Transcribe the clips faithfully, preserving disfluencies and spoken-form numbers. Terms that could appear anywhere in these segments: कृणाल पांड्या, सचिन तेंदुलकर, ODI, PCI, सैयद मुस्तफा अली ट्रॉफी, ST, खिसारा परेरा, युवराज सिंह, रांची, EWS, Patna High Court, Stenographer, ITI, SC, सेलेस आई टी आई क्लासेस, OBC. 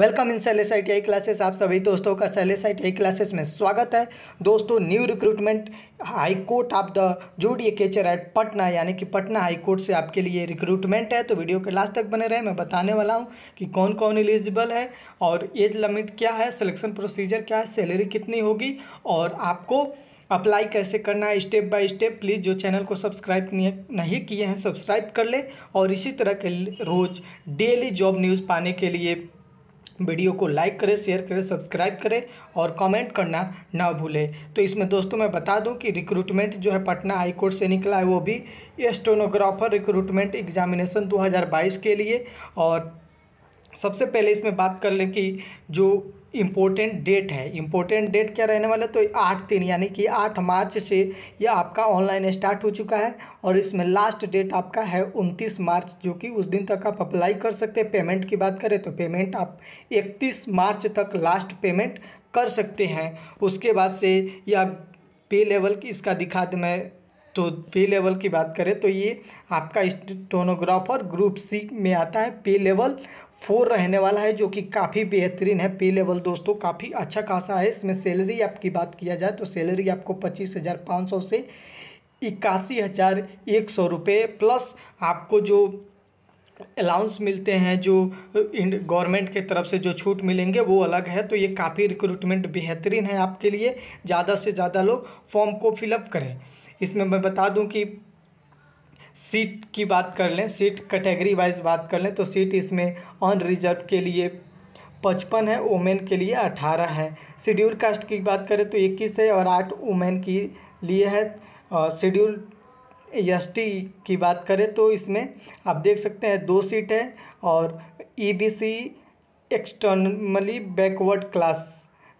Welcome in सेलेस आई टी आई क्लासेस। आप सभी दोस्तों का सेलेस आई टी आई क्लासेस में स्वागत है। दोस्तों new recruitment high court of the judicature at Patna यानी कि पटना हाई कोर्ट से आपके लिए रिक्रूटमेंट है, तो वीडियो के लास्ट तक बने रहे। मैं बताने वाला हूं कि कौन कौन एलिजिबल है और एज लिमिट क्या है, सिलेक्शन प्रोसीजर क्या है, सैलरी कितनी होगी और आपको अप्लाई कैसे करना है स्टेप बाय स्टेप। प्लीज़ जो चैनल को सब्सक्राइब नहीं किए हैं सब्सक्राइब कर लें और इसी तरह के रोज़ डेली जॉब न्यूज़ पाने के लिए वीडियो को लाइक करें, शेयर करें, सब्सक्राइब करें और कमेंट करना ना भूलें। तो इसमें दोस्तों मैं बता दूं कि रिक्रूटमेंट जो है पटना हाई कोर्ट से निकला है, वो भी स्टेनोग्राफर रिक्रूटमेंट एग्जामिनेशन दो हज़ार बाईस के लिए। और सबसे पहले इसमें बात कर लें कि जो इम्पोर्टेंट डेट है, इम्पोर्टेंट डेट क्या रहने वाला है, तो आठ तीन यानी कि आठ मार्च से यह आपका ऑनलाइन स्टार्ट हो चुका है और इसमें लास्ट डेट आपका है उनतीस मार्च, जो कि उस दिन तक आप अप्लाई कर सकते हैं। पेमेंट की बात करें तो पेमेंट आप इकतीस मार्च तक लास्ट पेमेंट कर सकते हैं। उसके बाद से या पे लेवल की इसका दिखा दूं मैं, तो पे लेवल की बात करें तो ये आपका स्टेनोग्राफर ग्रुप सी में आता है, पे लेवल फोर रहने वाला है, जो कि काफ़ी बेहतरीन है। पे लेवल दोस्तों काफ़ी अच्छा खासा है। इसमें सैलरी आपकी बात किया जाए तो सैलरी आपको पच्चीस हज़ार पाँच सौ से इक्यासी हज़ार एक सौ रुपये प्लस आपको जो अलाउंस मिलते हैं, जो गवर्नमेंट के तरफ से जो छूट मिलेंगे वो अलग है। तो ये काफ़ी रिक्रूटमेंट बेहतरीन है आपके लिए। ज़्यादा से ज़्यादा लोग फॉर्म को फिलअप करें। इसमें मैं बता दूं कि सीट की बात कर लें, सीट कैटेगरी वाइज बात कर लें तो सीट इसमें ऑन रिजर्व के लिए पचपन है, वोमेन के लिए अठारह है। शेड्यूल कास्ट की बात करें तो इक्कीस है और आठ वोमेन की लिए है। शेड्यूल एसटी की बात करें तो इसमें आप देख सकते हैं दो सीट है और ईबीसी एक्सटर्नली बैकवर्ड क्लास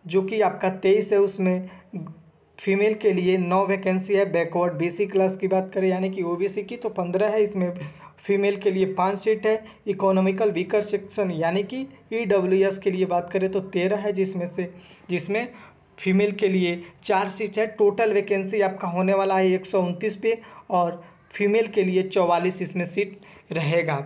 जो कि आपका तेईस है, उसमें फीमेल के लिए नौ वैकेंसी है। बैकवर्ड बीसी क्लास की बात करें यानी कि ओबीसी की तो पंद्रह है, इसमें फीमेल के लिए पाँच सीट है। इकोनॉमिकल वीकर सेक्शन यानी कि ईडब्ल्यूएस के लिए बात करें तो तेरह है, जिसमें से जिसमें फीमेल के लिए चार सीट है। टोटल वैकेंसी आपका होने वाला है एक सौ उनतीस पे और फीमेल के लिए चौवालीस इसमें सीट रहेगा।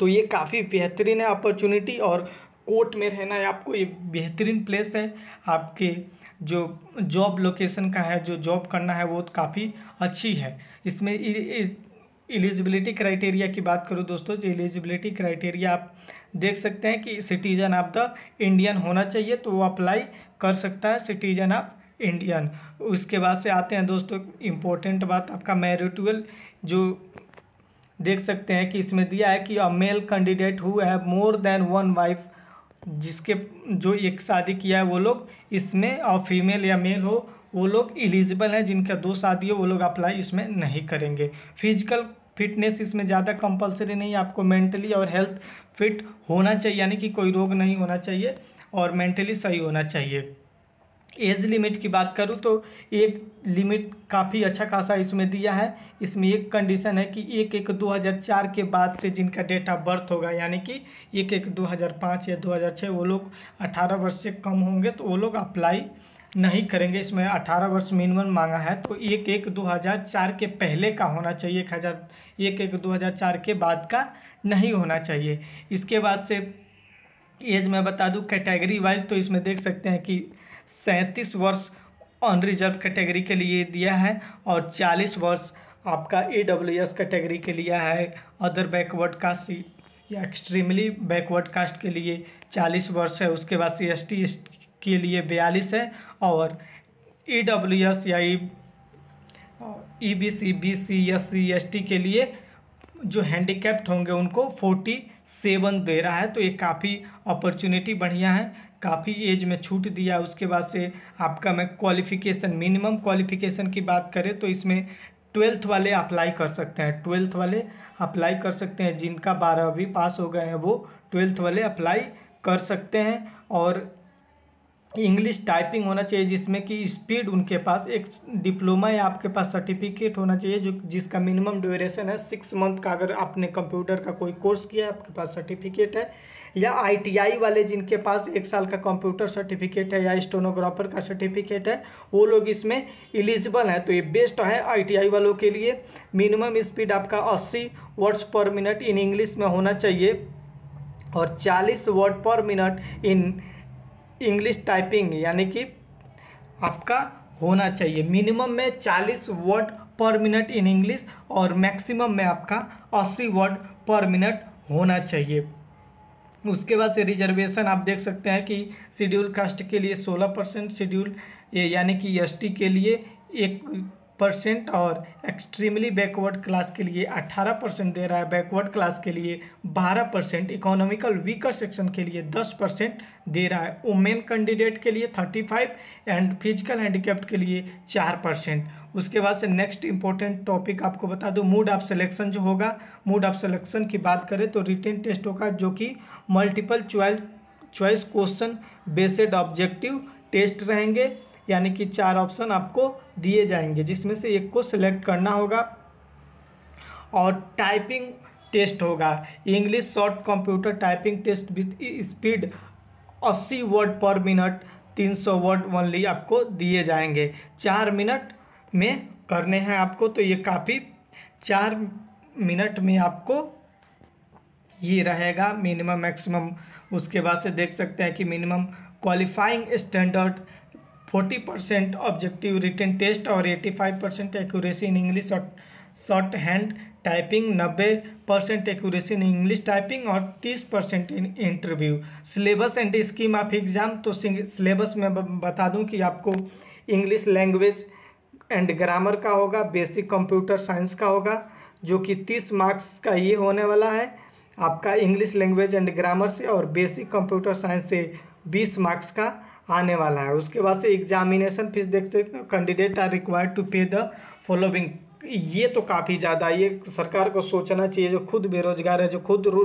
तो ये काफ़ी बेहतरीन है अपॉर्चुनिटी और कोर्ट में रहना है आपको, ये बेहतरीन प्लेस है। आपके जो जॉब लोकेशन का है, जो जॉब करना है वो काफ़ी अच्छी है। इसमें एलिजिबिलिटी क्राइटेरिया की बात करूँ दोस्तों, जो एलिजिबिलिटी क्राइटेरिया आप देख सकते हैं कि सिटीजन ऑफ द इंडियन होना चाहिए तो वो अप्लाई कर सकता है, सिटीजन ऑफ इंडियन। उसके बाद से आते हैं दोस्तों इम्पोर्टेंट बात, आपका मैरिटल जो देख सकते हैं कि इसमें दिया है कि a male candidate who have more than one wife, जिसके जो एक शादी किया है वो लोग इसमें, और फीमेल या मेल हो वो लोग एलिजिबल हैं। जिनका दो शादी हो वो लोग अप्लाई इसमें नहीं करेंगे। फिजिकल फिटनेस इसमें ज़्यादा कंपलसरी नहीं है, आपको मेंटली और हेल्थ फिट होना चाहिए यानी कि कोई रोग नहीं होना चाहिए और मेंटली सही होना चाहिए। एज लिमिट की बात करूँ तो एक लिमिट काफ़ी अच्छा खासा इसमें दिया है। इसमें एक कंडीशन है कि एक एक दो हज़ार चार के बाद से जिनका डेट ऑफ बर्थ होगा यानी कि एक एक दो हज़ार पाँच या दो हज़ार छः, वो लोग अठारह वर्ष से कम होंगे तो वो लोग अप्लाई नहीं करेंगे। इसमें अठारह वर्ष मिनिमम मांगा है, तो एक एक दो हज़ार चार के पहले का होना चाहिए, एक हज़ार एक एक दो हज़ार चार के बाद का नहीं होना चाहिए। इसके बाद से एज में बता दूँ कैटेगरी वाइज तो इसमें देख सकते हैं कि सैंतीस वर्ष अनरिजर्व कैटेगरी के लिए दिया है और चालीस वर्ष आपका ईडब्ल्यूएस कैटेगरी के लिए है। अदर बैकवर्ड कास्ट या एक्सट्रीमली बैकवर्ड कास्ट के लिए चालीस वर्ष है। उसके बाद सी एस टी के लिए बयालीस है और ईडब्ल्यूएस या E B C B C S C S T के लिए जो हैंडीकैप्ड होंगे उनको फोर्टी सेवन दे रहा है। तो ये काफ़ी अपॉर्चुनिटी बढ़िया है, काफ़ी एज में छूट दिया। उसके बाद से आपका मैं क्वालिफ़िकेशन मिनिमम क्वालिफ़िकेशन की बात करें तो इसमें ट्वेल्थ वाले अप्लाई कर सकते हैं, ट्वेल्थ वाले अप्लाई कर सकते हैं। जिनका बारहवीं पास हो गए हैं वो ट्वेल्थ वाले अप्लाई कर सकते हैं। और इंग्लिश टाइपिंग होना चाहिए जिसमें कि स्पीड उनके पास एक डिप्लोमा या आपके पास सर्टिफिकेट होना चाहिए जो जिसका मिनिमम ड्यूरेशन है सिक्स मंथ का। अगर आपने कंप्यूटर का कोई कोर्स किया है आपके पास सर्टिफिकेट है, या आईटीआई वाले जिनके पास एक साल का कंप्यूटर सर्टिफिकेट है या स्टेनोग्राफर का सर्टिफिकेट है वो लोग इसमें एलिजिबल हैं। तो ये बेस्ट है आईटीआई वालों के लिए। मिनिमम स्पीड आपका अस्सी वर्ड्स पर मिनट इन इंग्लिश में होना चाहिए और चालीस वर्ड पर मिनट इन इंग्लिश टाइपिंग यानी कि आपका होना चाहिए। मिनिमम में चालीस वर्ड पर मिनट इन इंग्लिश और मैक्सिमम में आपका अस्सी वर्ड पर मिनट होना चाहिए। उसके बाद से रिजर्वेशन आप देख सकते हैं कि शेड्यूल कास्ट के लिए सोलह परसेंट, शेड्यूल यानी कि एसटी के लिए एक परसेंट और एक्सट्रीमली बैकवर्ड क्लास के लिए अठारह परसेंट दे रहा है, बैकवर्ड क्लास के लिए बारह परसेंट, इकोनॉमिकल वीकर सेक्शन के लिए दस परसेंट दे रहा है, वुमेन कैंडिडेट के लिए पैंतीस एंड फिजिकल हैंडीकैप्ड के लिए चार परसेंट। उसके बाद से नेक्स्ट इंपॉर्टेंट टॉपिक आपको बता दूं, मोड ऑफ सिलेक्शन जो होगा, मोड ऑफ सिलेक्शन की बात करें तो रिटन टेस्ट होगा जो कि multiple choice choice question based objective test रहेंगे, यानी कि चार ऑप्शन आपको दिए जाएंगे जिसमें से एक को सिलेक्ट करना होगा। और टाइपिंग टेस्ट होगा, English short computer typing test with speed अस्सी वर्ड पर मिनट, तीन सौ वर्ड ओनली आपको दिए जाएंगे, चार मिनट में करने हैं आपको। तो ये काफ़ी चार मिनट में आपको ये रहेगा मिनिमम मैक्सिमम। उसके बाद से देख सकते हैं कि मिनिमम क्वालिफाइंग स्टैंडर्ड चालीस परसेंट ऑब्जेक्टिव रिटन टेस्ट और पचासी परसेंट एक्यूरेसी इन इंग्लिश और शॉर्ट हैंड टाइपिंग, नब्बे percent accuracy in English typing और तीस percent in interview. Syllabus and scheme of exam, तो सिलेबस में बता दूं कि आपको इंग्लिश लैंग्वेज एंड ग्रामर का होगा, बेसिक कंप्यूटर साइंस का होगा जो कि तीस मार्क्स का ये होने वाला है आपका इंग्लिश लैंग्वेज एंड ग्रामर से, और बेसिक कंप्यूटर साइंस से बीस मार्क्स का आने वाला है। उसके बाद से एग्जामिनेशन फीस देखते हैं, candidate are required to pay the following, ये तो काफ़ी ज़्यादा, ये सरकार को सोचना चाहिए जो खुद बेरोजगार है, जो खुद रो,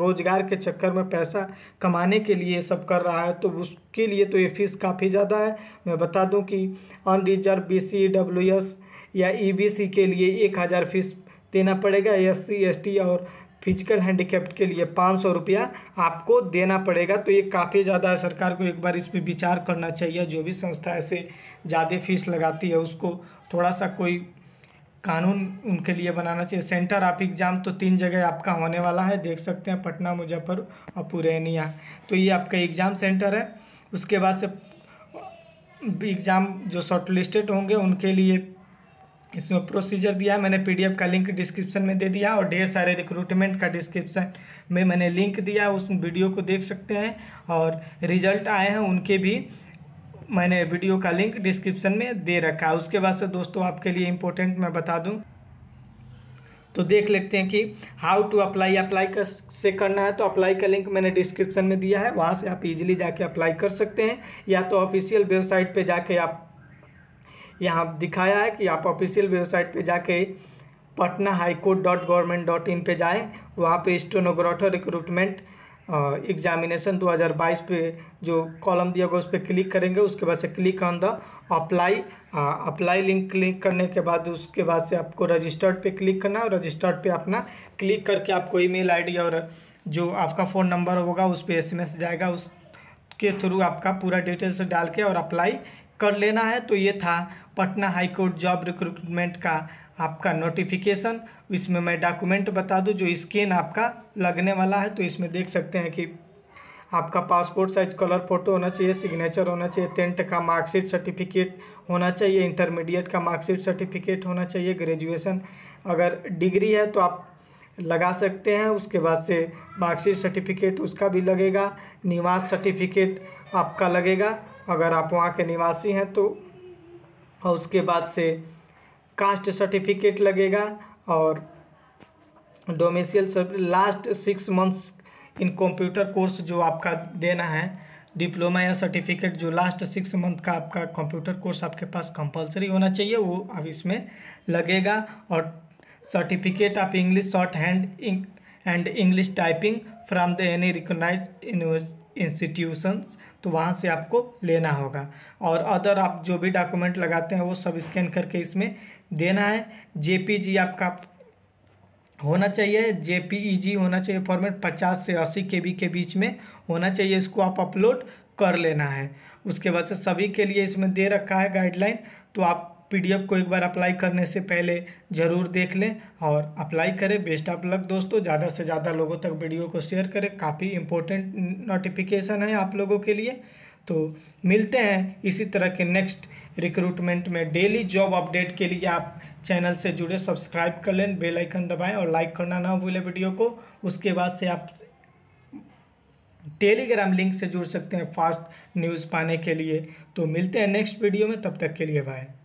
रोजगार के चक्कर में पैसा कमाने के लिए सब कर रहा है, तो उसके लिए तो ये फीस काफ़ी ज़्यादा है। मैं बता दूं कि unreserve B C W S या ई बी सी के लिए एक हज़ार फीस देना पड़ेगा, एस सी एस टी और फिजिकल हैंडीकैप्ड के लिए पाँच सौ रुपया आपको देना पड़ेगा। तो ये काफ़ी ज़्यादा है, सरकार को एक बार इस पर विचार करना चाहिए, जो भी संस्था ऐसे ज़्यादा फीस लगाती है उसको थोड़ा सा कोई कानून उनके लिए बनाना चाहिए। सेंटर ऑफ एग्ज़ाम तो तीन जगह आपका होने वाला है, देख सकते हैं पटना, मुजफ्फरपुर और पूर्णिया, तो ये आपका एग्ज़ाम सेंटर है। उसके बाद से एग्ज़ाम जो शॉर्टलिस्टेड होंगे उनके लिए इसमें प्रोसीजर दिया है, मैंने पीडीएफ का लिंक डिस्क्रिप्शन में दे दिया और ढेर सारे रिक्रूटमेंट का डिस्क्रिप्शन में मैंने लिंक दिया, उस वीडियो को देख सकते हैं। और रिजल्ट आए हैं उनके भी मैंने वीडियो का लिंक डिस्क्रिप्शन में दे रखा है। उसके बाद से दोस्तों आपके लिए इम्पोर्टेंट मैं बता दूं, तो देख लेते हैं कि हाउ टू अप्लाई, अप्लाई कर से करना है तो अप्लाई का लिंक मैंने डिस्क्रिप्शन में दिया है, वहाँ से आप इजीली जाके अप्लाई कर सकते हैं, या तो ऑफिशियल वेबसाइट पर जाके, आप यहाँ दिखाया है कि आप ऑफिशियल वेबसाइट पे जाके Patna high court dot government dot in पर जाएँ, वहाँ पे स्टेनोग्राफर रिक्रूटमेंट एग्जामिनेशन दो हज़ार बाईस पे जो कॉलम दिया गया उस पर क्लिक करेंगे। उसके बाद से click on the apply, apply link click करने के बाद उसके बाद से आपको रजिस्टर्ड पे क्लिक करना है, और रजिस्टर्ड पे अपना क्लिक करके आपको ईमेल आईडी और जो आपका फ़ोन नंबर होगा उस पर एस एम एस जाएगा, उसके थ्रू आपका पूरा डिटेल से डाल के और अप्लाई कर लेना है। तो ये था Patna high court job recruitment का आपका नोटिफिकेशन। इसमें मैं डॉक्यूमेंट बता दूं जो स्कैन आपका लगने वाला है, तो इसमें देख सकते हैं कि आपका पासपोर्ट साइज कलर फोटो होना चाहिए, सिग्नेचर होना चाहिए, टेंथ का मार्कशीट सर्टिफिकेट होना चाहिए, इंटरमीडिएट का मार्कशीट सर्टिफिकेट होना चाहिए, ग्रेजुएशन अगर डिग्री है तो आप लगा सकते हैं, उसके बाद से मार्कशीट सर्टिफिकेट उसका भी लगेगा, निवास सर्टिफिकेट आपका लगेगा अगर आप वहाँ के निवासी हैं तो, और उसके बाद से कास्ट सर्टिफिकेट लगेगा और डोमिसाइल सब, last six months in computer course जो आपका देना है, डिप्लोमा या सर्टिफिकेट जो लास्ट सिक्स मंथ का आपका कंप्यूटर कोर्स आपके पास कंपलसरी होना चाहिए वो अब इसमें लगेगा, और certificate of English shorthand and English typing from the any recognised university institutions, तो वहाँ से आपको लेना होगा। और अदर आप जो भी डॉक्यूमेंट लगाते हैं वो सब स्कैन करके इसमें देना है। जेपीजी आपका होना चाहिए, जेपीईजी होना चाहिए, फॉर्मेट पचास से अस्सी केबी के बीच में होना चाहिए, इसको आप अपलोड कर लेना है। उसके बाद से सभी के लिए इसमें दे रखा है गाइडलाइन, तो आप पीडीएफ को एक बार अप्लाई करने से पहले ज़रूर देख लें और अप्लाई करें। बेस्ट ऑफ लक दोस्तों, ज़्यादा से ज़्यादा लोगों तक वीडियो को शेयर करें, काफ़ी इम्पोर्टेंट नोटिफिकेशन है आप लोगों के लिए। तो मिलते हैं इसी तरह के नेक्स्ट रिक्रूटमेंट में। डेली जॉब अपडेट के लिए आप चैनल से जुड़े, सब्सक्राइब कर लें, बेल आइकन दबाएं और लाइक करना ना भूलें वीडियो को। उसके बाद से आप टेलीग्राम लिंक से जुड़ सकते हैं फास्ट न्यूज़ पाने के लिए। तो मिलते हैं नेक्स्ट वीडियो में, तब तक के लिए बाय।